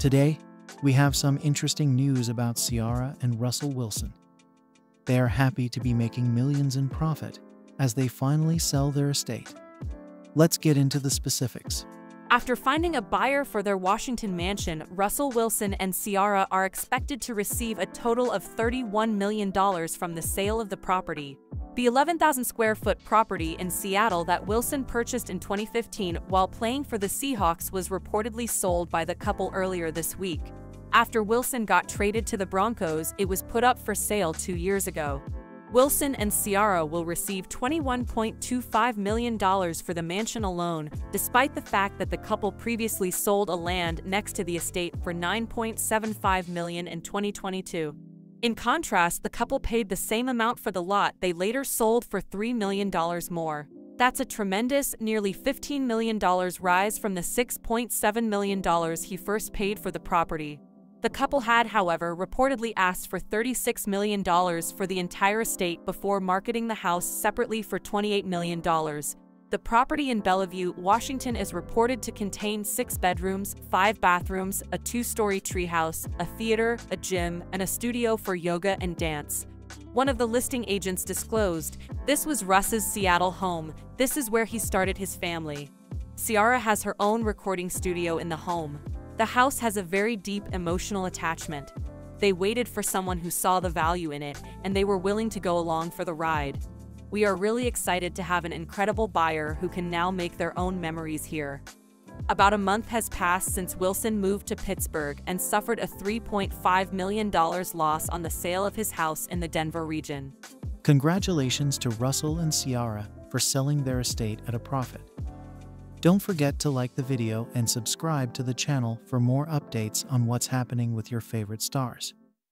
Today, we have some interesting news about Ciara and Russell Wilson. They are happy to be making millions in profit as they finally sell their estate. Let's get into the specifics. After finding a buyer for their Washington mansion, Russell Wilson and Ciara are expected to receive a total of $31 million from the sale of the property. The 11,000-square-foot property in Seattle that Wilson purchased in 2015 while playing for the Seahawks was reportedly sold by the couple earlier this week. After Wilson got traded to the Broncos, it was put up for sale 2 years ago. Wilson and Ciara will receive $21.25 million for the mansion alone, despite the fact that the couple previously sold a land next to the estate for $9.75 million in 2022. In contrast, the couple paid the same amount for the lot they later sold for $3 million more. That's a tremendous, nearly $15 million rise from the $6.7 million he first paid for the property. The couple had, however, reportedly asked for $36 million for the entire estate before marketing the house separately for $28 million. The property in Bellevue, Washington is reported to contain 6 bedrooms, 5 bathrooms, a 2-story treehouse, a theater, a gym, and a studio for yoga and dance. One of the listing agents disclosed, "This was Russ's Seattle home. This is where he started his family." Ciara has her own recording studio in the home. The house has a very deep emotional attachment. They waited for someone who saw the value in it, and they were willing to go along for the ride. "We are really excited to have an incredible buyer who can now make their own memories here." About a month has passed since Wilson moved to Pittsburgh and suffered a $3.5 million loss on the sale of his house in the Denver region. Congratulations to Russell and Ciara for selling their estate at a profit. Don't forget to like the video and subscribe to the channel for more updates on what's happening with your favorite stars.